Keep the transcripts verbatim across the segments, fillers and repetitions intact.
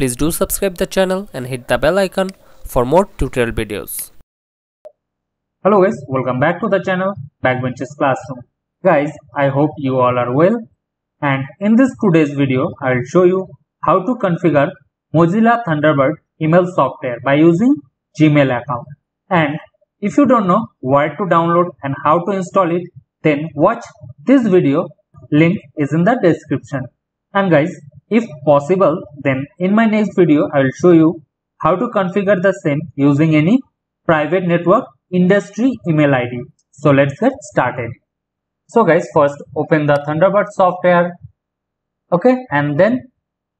Please do subscribe the channel and hit the bell icon for more tutorial videos. Hello guys, welcome back to the channel Backbenchers Classroom. Guys, I hope you all are well, and in this today's video I will show you how to configure Mozilla Thunderbird email software by using Gmail account. And if you don't know where to download and how to install it, then watch this video. Link is in the description. And guys, if possible, then in my next video I will show you how to configure the same using any private network industry email I D. So let's get started. So guys, first open the Thunderbird software, okay, and then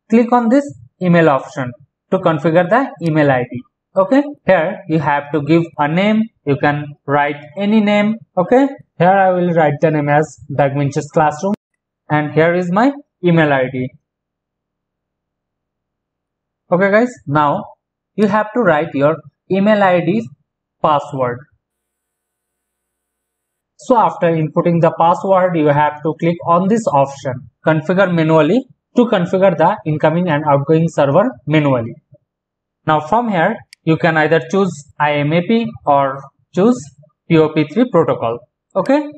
click on this email option to configure the email I D. Okay, here you have to give a name. You can write any name. Okay, here I will write the name as Backbenchers Classroom, and here is my email I D. Okay guys, now you have to write your email I D password. So after inputting the password, you have to click on this option, configure manually, to configure the incoming and outgoing server manually. Now from here, you can either choose I M A P or choose P O P three protocol. Okay,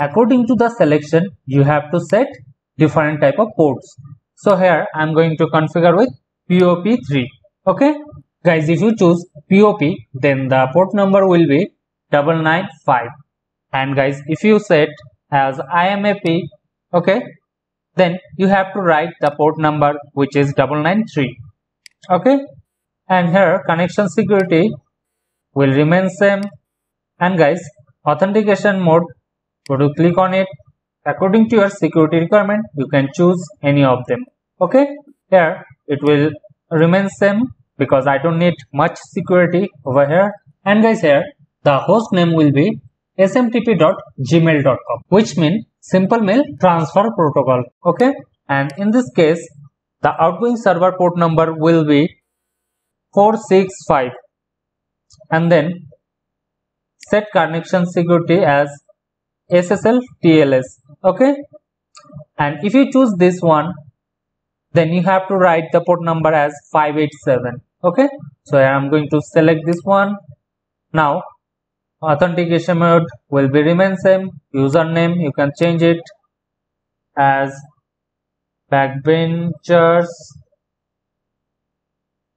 according to the selection you have to set different type of ports. So here I am going to configure with P O P three. Okay guys, if you choose P O P, then the port number will be nine nine five, and guys, if you set as I M A P, okay, then you have to write the port number, which is nine nine three. Okay, and here connection security will remain same. And guys, authentication mode, go to click on it. According to your security requirement, you can choose any of them. Okay, here it will remain same because I don't need much security over here. And guys, here the host name will be S M T P dot gmail dot com, which means simple mail transfer protocol. Okay, and in this case the outgoing server port number will be four six five, and then set connection security as S S L T L S. Okay, and if you choose this one, then you have to write the port number as five eight seven. Okay, so I am going to select this one. Now authentication mode will be remain same. Username, you can change it as Backbenchers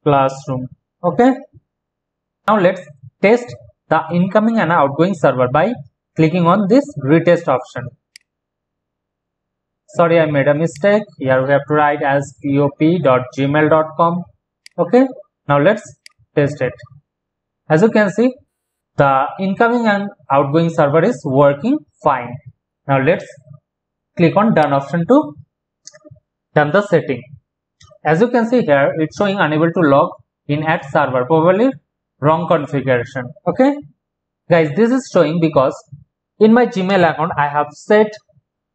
Classroom. Okay, now let's test the incoming and outgoing server by clicking on this retest option. Sorry, I made a mistake. Here we have to write as P O P dot gmail dot com. Okay, now let's test it. As you can see, the incoming and outgoing server is working fine. Now let's click on done option to done the setting. As you can see here, it's showing unable to log in at server, probably wrong configuration. Okay guys, this is showing because in my Gmail account I have set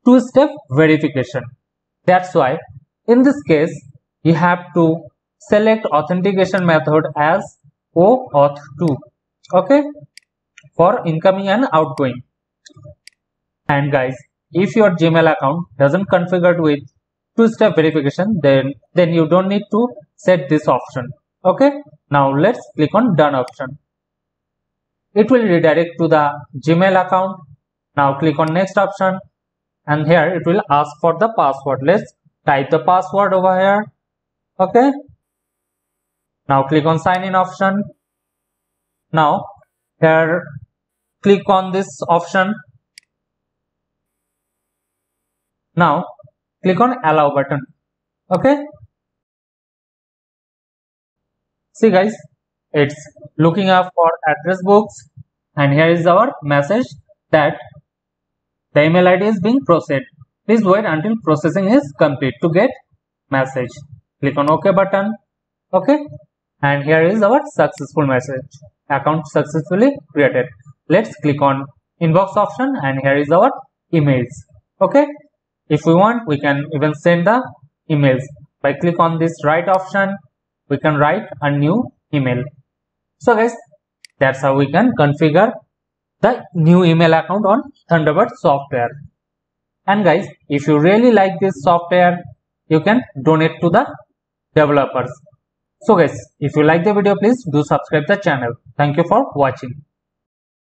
two-step verification. That's why in this case you have to select authentication method as O auth two. Okay, for incoming and outgoing. And guys, if your Gmail account doesn't configured with two-step verification, then then you don't need to set this option. Okay, now let's click on done option. It will redirect to the Gmail account. Now click on next option, and here it will ask for the password. Let's type the password over here. Okay, now click on sign in option. Now here click on this option. Now click on allow button. Okay, see guys, it's looking up for address books, and here is our message that the email I D is being processed. Please wait until processing is complete to get message. Click on OK button. Okay, and here is our successful message. Account successfully created. Let's click on inbox option, and here is our emails. Okay, if we want, we can even send the emails by click on this write option. We can write a new email. So guys, that's how we can configure the new email account on Thunderbird software. And guys, if you really like this software, you can donate to the developers. So guys, if you like the video, please do subscribe the channel. Thank you for watching.